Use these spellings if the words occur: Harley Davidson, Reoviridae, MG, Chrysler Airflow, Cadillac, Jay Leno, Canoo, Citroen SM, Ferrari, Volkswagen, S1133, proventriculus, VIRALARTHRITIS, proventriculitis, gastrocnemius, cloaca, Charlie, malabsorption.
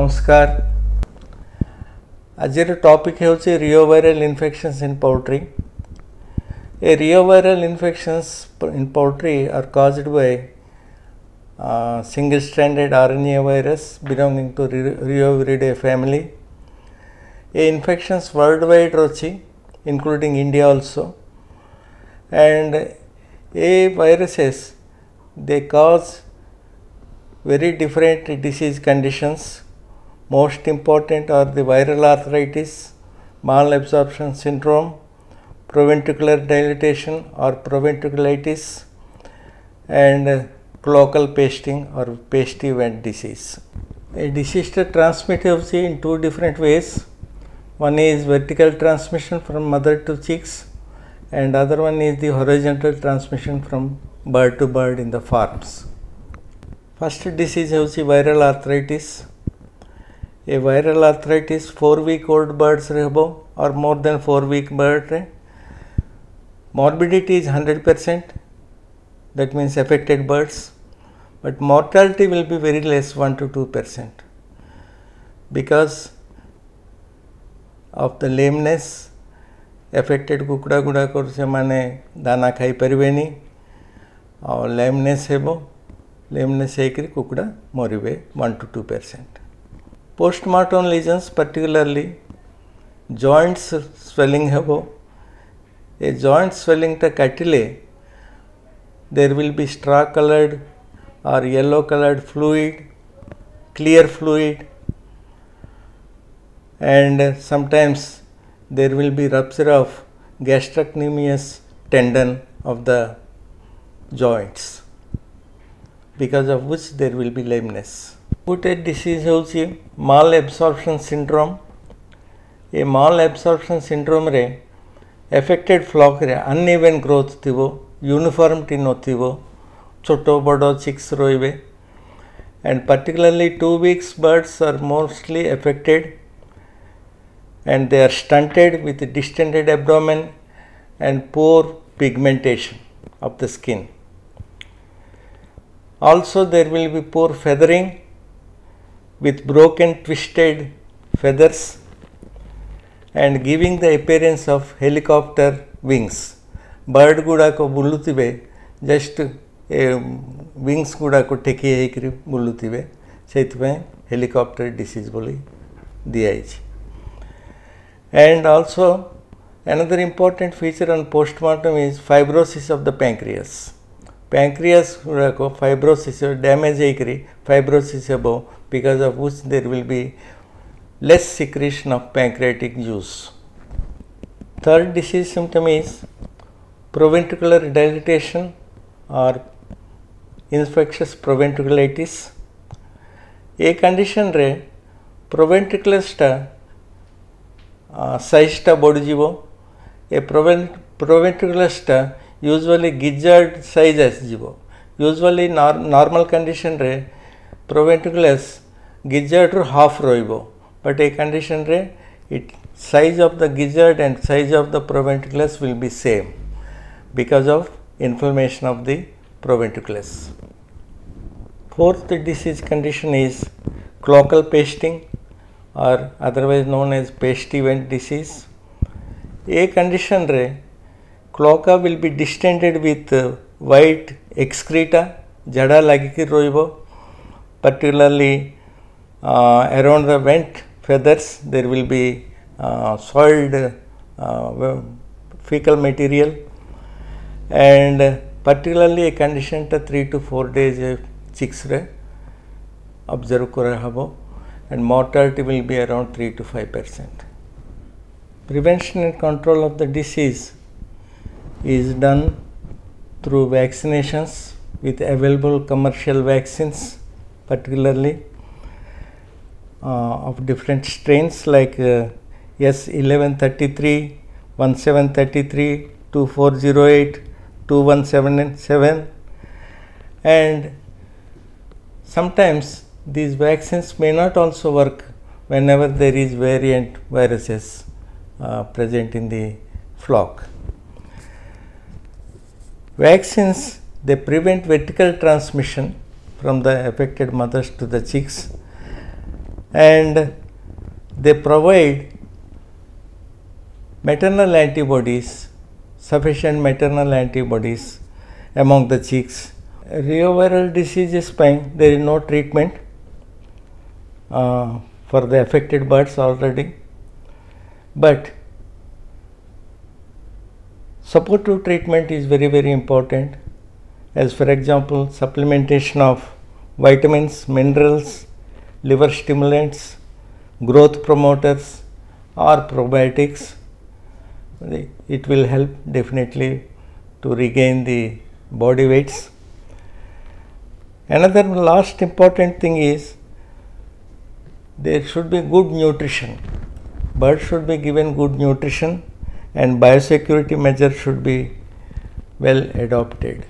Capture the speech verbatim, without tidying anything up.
नमस्कार। आज टॉपिक होचे reoviral infections in poultry. A reoviral infections in poultry are caused by uh, single stranded R N A virus belonging to Reoviridae family. A infections worldwide rochi including India also, and a viruses they cause very different disease conditions. Most important are the viral arthritis, malabsorption syndrome, proventricular dilatation or proventriculitis, and cloacal pasting or pasty vent disease. A disease transmitted in two different ways. One is vertical transmission from mother to chicks, and other one is the horizontal transmission from bird to bird in the farms. First disease is viral arthritis. A viral arthritis four week old birds rehbo or more than four week bird re. Morbidity is one hundred percent, that means affected birds, but mortality will be very less, one to two percent, because of the lameness. Affected कुकड़ा गुड़ा कर से माने दाना खाई परिवेनी और lameness है वो lameness एक री कुकड़ा मरीबे one to two percent. Postmortem lesions, particularly joints swelling है वो. A joint swelling to cattle, there will be straw colored or yellow colored fluid, clear fluid, and sometimes there will be rupture of gastrocnemius tendon of the joints, because of which there will be lameness. Second disease is malabsorption syndrome. A malabsorption syndrome re affected flock re uneven growth thibo, uniformity no thibo, choto bado chicks roibe, and particularly two weeks birds are mostly affected, and they are stunted with distended abdomen and poor pigmentation of the skin. Also there will be poor feathering with broken, twisted feathers and giving the appearance of helicopter wings. Bird guda ko bullutibe, just wings guda ko teki ekri bullutibe, seitme helicopter disease boli diyaiji. And also another important feature on postmortem is fibrosis of the pancreas. Pancreas guda ko fibrosis or damage ekri, fibrosis abo, because of which there will be less secretion of pancreatic juice. Third disease symptom is proventricular dilatation or infectious proventriculitis. A condition re proventricular sta uh, size ta bodjibo. A provent proventricular sta usually gizzard size asjibo. Usually nor normal condition re proventriculus gizzard ru half roibo. But a condition re, it size of the gizzard and size of the proventriculus will be same because of inflammation of the proventriculus. Fourth disease condition is cloacal pasting or otherwise known as pasty vent disease. A condition re, cloaca will be distended with uh, white excreta, jada lagiki roibo, particularly uh, around the vent feathers. There will be uh, soiled uh, fecal material, and particularly a condition to three to four days chicks re observe kora habo, and mortality will be around three to five percent. Prevention and control of the disease is done through vaccinations with available commercial vaccines, particularly Uh, of different strains like uh, S eleven thirty-three, seventeen thirty-three, twenty-four oh eight, twenty-one seventy-seven, and sometimes these vaccines may not also work whenever there is variant viruses uh, present in the flock. Vaccines, they prevent vertical transmission from the affected mothers to the chicks, and they provide maternal antibodies, sufficient maternal antibodies among the chicks. Reoviral disease is fine, there is no treatment uh, for the affected birds already, but supportive treatment is very very important, as for example supplementation of vitamins, minerals, liver stimulants, growth promoters or probiotics. It will help definitely to regain the body weights. Another last important thing is there should be good nutrition. Birds should be given good nutrition and biosecurity measures should be well adopted.